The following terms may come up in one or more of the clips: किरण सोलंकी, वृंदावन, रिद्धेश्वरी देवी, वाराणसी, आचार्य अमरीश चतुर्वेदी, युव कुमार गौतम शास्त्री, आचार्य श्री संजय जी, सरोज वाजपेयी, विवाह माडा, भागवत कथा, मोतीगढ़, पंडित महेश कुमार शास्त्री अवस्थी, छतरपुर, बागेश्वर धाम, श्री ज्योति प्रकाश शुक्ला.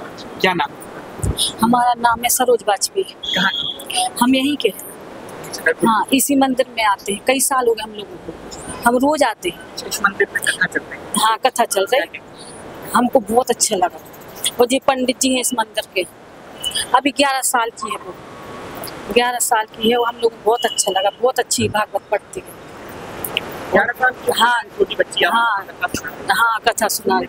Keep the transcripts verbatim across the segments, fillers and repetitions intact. क्या नाम? हमारा नाम है सरोज वाजपेयी। कहाँ? हम यहीं के हैं। हाँ, इसी मंदिर में आते हैं। कई साल हो गए हम लोगों को, हम रोज आते हैं। इस मंदिर में कथा चल रही है। हाँ, कथा चल रही है। हमको बहुत अच्छा लगा। और ये पंडित जी हैं इस मंदिर के, अभी ग्यारह साल की है वो, ग्यारह साल की है वो। हम लोग बहुत अच्छा लगा, बहुत अच्छी भागवत पढ़ती है। हाँ, छोटी बच्ची। हाँ हाँ, कथा सुना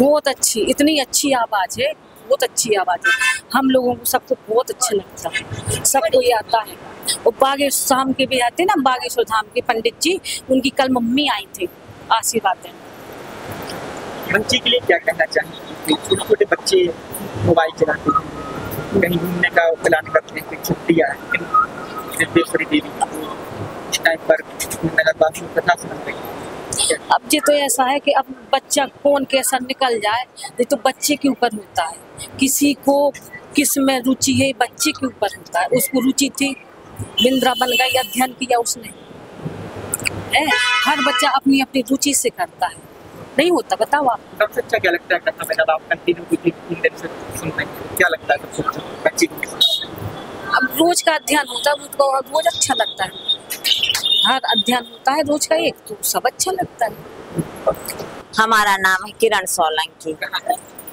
बहुत अच्छी, इतनी अच्छी आवाज़ है, बहुत अच्छी आवाज़ है। हम लोगों को सबको बहुत अच्छा लगता है, सबको ये आता है। और बागेश्वर धाम के भी आते ना, बागेश्वर धाम के पंडित जी, उनकी कल मम्मी आई थी आशीर्वाद देने। बच्ची के लिए क्या कहना चाहिए? छोटे छोटे बच्चे मोबाइल चलाते हैं, कहीं घूमने का प्लान करते हैं, छुट्टियाँ हैं, टाइम पर कथा सुनते हैं। अब ये तो ऐसा है कि अब बच्चा कौन कैसा निकल जाए, ये तो बच्चे के ऊपर होता है। किसी को किस में रुचि है, बच्चे के ऊपर होता है। उसको रुचि थी, वृंदावन गया या ध्यान किया उसने। ए, हर बच्चा अपनी अपनी रुचि से करता है, नहीं होता। बताओ आप, सबसे अच्छा क्या लगता है कथा में? जब आप कंटिन्यू सुनते हैं, क्या लगता है बच्चे को? अब रोज का अध्ययन होता है, मुझको रोज अच्छा लगता है। हर अध्ययन होता है रोज का एक, तो सब अच्छा लगता है। हमारा नाम है किरण सोलंकी,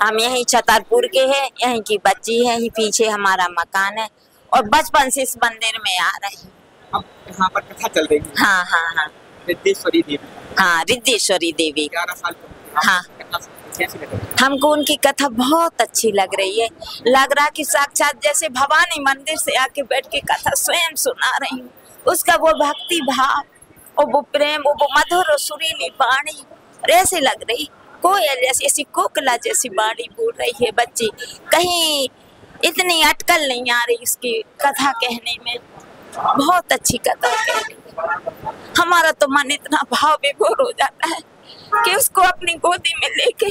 हम यही छतरपुर के हैं, यहीं की बच्ची है। यही पीछे हमारा मकान है और बचपन से इस मंदिर में आ रही है। अब यहाँ पर कथा चल रही है। हाँ हाँ हाँ, रिद्धेश्वरी देवी। हाँ, रिद्धेश्वरी देवी। ग्यारह साल की। हाँ, हमको उनकी कथा बहुत अच्छी लग रही है। लग रहा कि साक्षात जैसे भवानी मंदिर से आके बैठ के कथा स्वयं सुना रही हूँ। उसका वो भक्ति भाव और वो प्रेम और वो मधुर और सुरीली बाणी, ऐसे लग रही कोयल जैसी, ऐसी कोकिला जैसी बाणी बोल रही है बच्ची। कहीं इतनी अटकल नहीं आ रही उसकी कथा कहने में। बहुत अच्छी कथा कह रही। हमारा तो मन इतना भाव विभोर हो जाता है कि उसको अपनी गोदी में लेके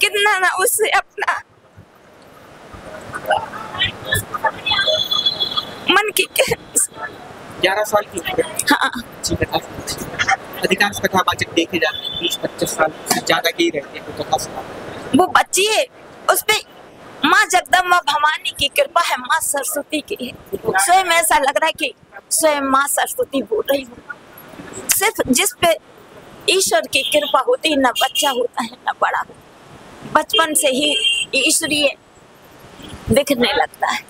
कितना ना उससे अपना मन की। ग्यारह साल की उम्र। हाँ, अधिकांश कथावाचक देखे जाते हैं बीस पच्चीस साल ज्यादा के ही रहते हैं। तो कथा वो बच्ची है, उसपे माँ जगदम्बा भवानी की कृपा है, माँ सरस्वती की है। स्वयं ऐसा लग रहा है कि स्वयं माँ सरस्वती बोल रही हूँ। सिर्फ जिस पे ईश्वर की कृपा होती है, ना बच्चा होता है ना बड़ा होता। बचपन से ही ईश्वरीय दिखने लगता है,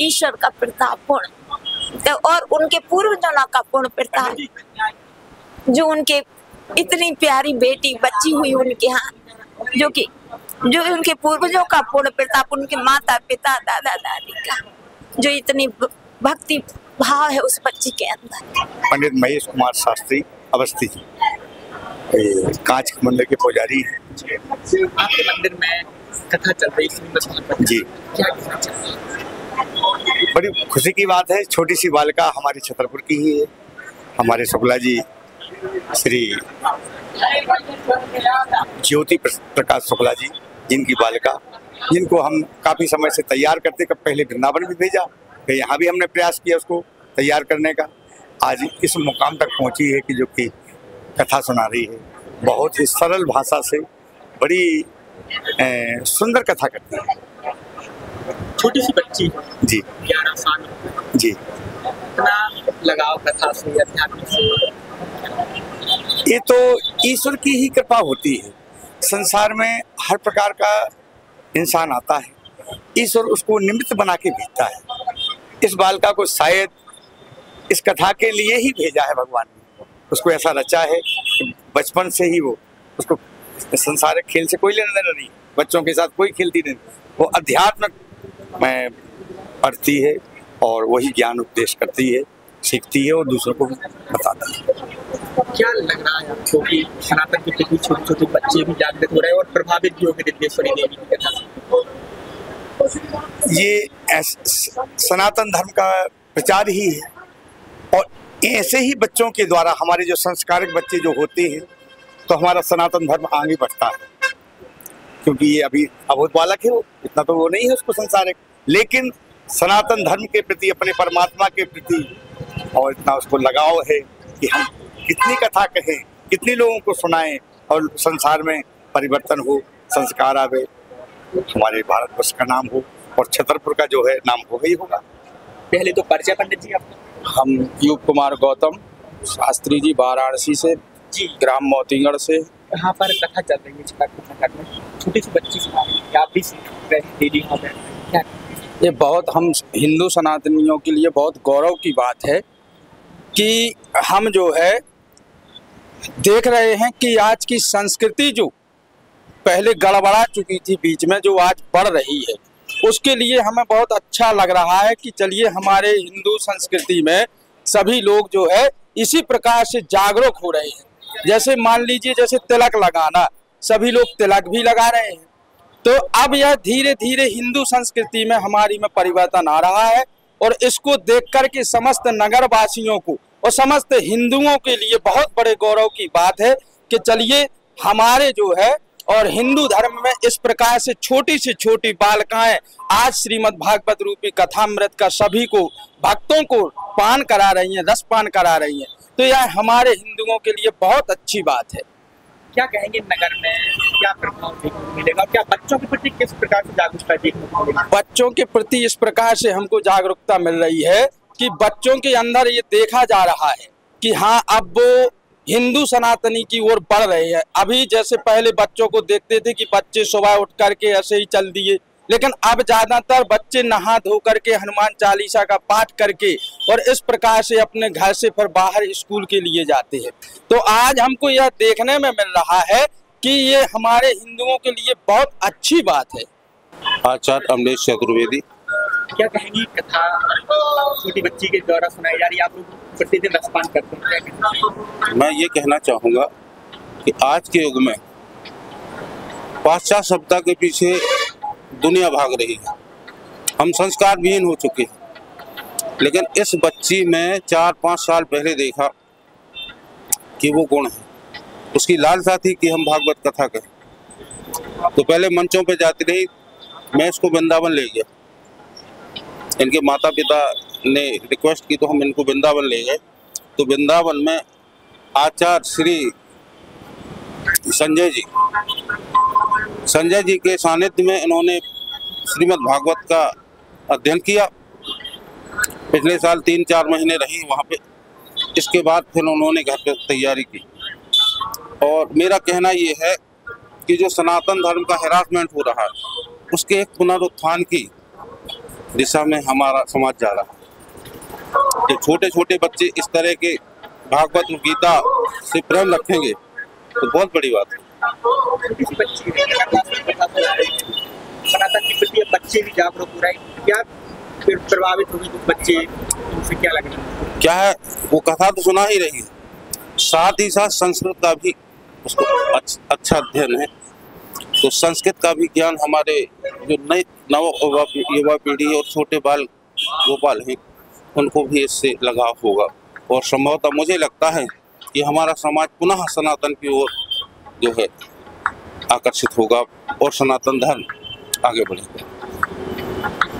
ईश्वर का प्रताप पूर्ण। और उनके पूर्वजों का पूर्ण प्रताप, जो उनके इतनी प्यारी बेटी बच्ची हुई उनके यहाँ, जो कि जो उनके पूर्वजों का पूर्ण प्रताप, उनके माता पिता दादा दादी का जो इतनी भक्ति भाव है उस बच्ची के अंदर। पंडित महेश कुमार शास्त्री अवस्थी कांच मंदिर के पुजारी हैं। आपके मंदिर में कथा चल रही है जी, क्या कहना चाहिए? बड़ी खुशी की बात है। छोटी सी बालिका हमारी छतरपुर की ही है। हमारे शुक्ला जी श्री ज्योति प्रकाश शुक्ला जी, जिनकी बालिका, जिनको हम काफ़ी समय से तैयार करते, कब पहले वृंदावन भी भेजा, फिर यहाँ भी हमने प्रयास किया उसको तैयार करने का। आज इस मुकाम तक पहुँची है कि जो कि कथा सुना रही है। बहुत ही सरल भाषा से बड़ी ए, सुंदर कथा करती है। छोटी सी बच्ची जी, ग्यारह साल जी, इतना लगाव कथा से, अध्यात्म से। ये तो ईश्वर की ही कृपा होती है। संसार में हर प्रकार का इंसान आता है, ईश्वर उसको निमित्त बना के भेजता है। इस बालिका को शायद इस कथा के लिए ही भेजा है भगवान ने। उसको ऐसा रचा है कि बचपन से ही वो, उसको संसारिक खेल से कोई लेना देना नहीं, बच्चों के साथ कोई खेलती नहीं। वो अध्यात्म में पढ़ती है और वही ज्ञान उपदेश करती है, सीखती है और दूसरों को बताता है। क्या लग रहा है आपको कि सनातन के प्रति छोटे छोटे बच्चे भी जागृत हो रहे हैं और प्रभावित भी हो गए रिद्धेश्वरी देवी की कथा से? ये सनातन धर्म का प्रचार ही है। और ऐसे ही बच्चों के द्वारा हमारे जो संस्कारिक बच्चे जो होते हैं, तो हमारा सनातन धर्म आगे बढ़ता है। क्योंकि ये अभी अबोध बालक है, वो इतना तो वो नहीं है उसको संसारिक, लेकिन सनातन धर्म के प्रति, अपने परमात्मा के प्रति और इतना उसको लगाव है कि हम कितनी कथा कहें, कितने लोगों को सुनाएं और संसार में परिवर्तन हो, संस्कार आवे। हमारे भारतवर्ष का नाम हो और छतरपुर का जो है नाम होगा ही होगा। पहले तो परिचय पंडित जी आपका। हम युव कुमार गौतम शास्त्री जी वाराणसी से जी, ग्राम मोतीगढ़ से। यहाँ पर कथा चल रही है छतरपुर में, छोटी सी बच्ची सुना रही है, आप भी डेली हो गए क्या? ये बहुत हम हिंदू सनातनियों के लिए बहुत गौरव की बात है कि हम जो है देख रहे हैं कि आज की संस्कृति जो पहले गड़बड़ा चुकी थी बीच में, जो आज बढ़ रही है, उसके लिए हमें बहुत अच्छा लग रहा है कि चलिए हमारे हिंदू संस्कृति में सभी लोग जो है इसी प्रकार से जागरूक हो रहे हैं। जैसे मान लीजिए जैसे तिलक लगाना, सभी लोग तिलक भी लगा रहे हैं। तो अब यह धीरे धीरे हिंदू संस्कृति में हमारी में परिवर्तन आ रहा है और इसको देखकर के समस्त नगरवासियों को और समस्त हिंदुओं के लिए बहुत बड़े गौरव की बात है कि चलिए हमारे जो है और हिंदू धर्म में इस प्रकार से छोटी से छोटी बालिकाएं आज श्रीमद् भागवत रूपी कथामृत का सभी को भक्तों को पान करा रही हैं, रस पान करा रही हैं। तो यह हमारे हिंदुओं के लिए बहुत अच्छी बात है। क्या कहेंगे नगर में क्या प्रभाव मिलेगा, क्या बच्चों के प्रति किस प्रकार से जागरूकता देखने को मिलेगी? बच्चों के प्रति इस प्रकार से हमको जागरूकता मिल रही है कि बच्चों के अंदर ये देखा जा रहा है कि हाँ अब वो हिंदू सनातनी की ओर बढ़ रहे हैं। अभी जैसे पहले बच्चों को देखते थे कि बच्चे सुबह उठ करके ऐसे ही चल दिए, लेकिन अब ज्यादातर बच्चे नहा धो करके हनुमान चालीसा का पाठ करके और इस प्रकार से अपने घर से फिर बाहर स्कूल के लिए जाते हैं। तो आज हमको यह देखने में मिल रहा है कि ये हमारे हिंदुओं के लिए बहुत अच्छी बात है। आचार्य अमरीश चतुर्वेदी। क्या कहेंगी कथा छोटी बच्ची के द्वारा सुनाई जा रही है, आप लोग प्रतिदिन रसपान करते हैं? मैं ये कहना चाहूँगा कि आज के युग में पाश्चात्य सभ्यता के पीछे दुनिया भाग रही है, हम संस्कार विहीन हो चुके हैं। लेकिन इस बच्ची में चार पाँच साल पहले देखा कि वो गुण है, उसकी लालसा थी कि हम भागवत कथा करें। तो पहले मंचों पे जाती रही, मैं इसको वृंदावन ले गया। इनके माता पिता ने रिक्वेस्ट की तो हम इनको वृंदावन ले गए। तो वृंदावन में आचार्य श्री संजय जी संजय जी के सानिध्य में इन्होंने श्रीमद् भागवत का अध्ययन किया। पिछले साल तीन चार महीने रही वहाँ पे, इसके बाद फिर उन्होंने घर पे तैयारी की। और मेरा कहना ये है कि जो सनातन धर्म का हेरासमेंट हो रहा है उसके एक पुनरुत्थान की दिशा में हमारा समाज जा रहा है। जब छोटे छोटे बच्चे इस तरह के भागवत गीता से प्रेम रखेंगे तो बहुत बड़ी बात है। बच्चे भी जागरूक हो रहे हैं, क्या प्रभावित होंगे बच्चे, उनसे क्या लग रहा है? क्या है वो कथा तो सुना ही रही है, साथ ही साथ संस्कृत का भी उसको अच्छा अध्ययन है। तो संस्कृत का भी ज्ञान हमारे जो नए नव युवा पीढ़ी और छोटे बाल गोपाल हैं उनको भी इससे लगाव होगा। और संभवतः मुझे लगता है कि हमारा समाज पुनः सनातन की ओर जो है आकर्षित होगा और सनातन धर्म आगे बढ़ेगा।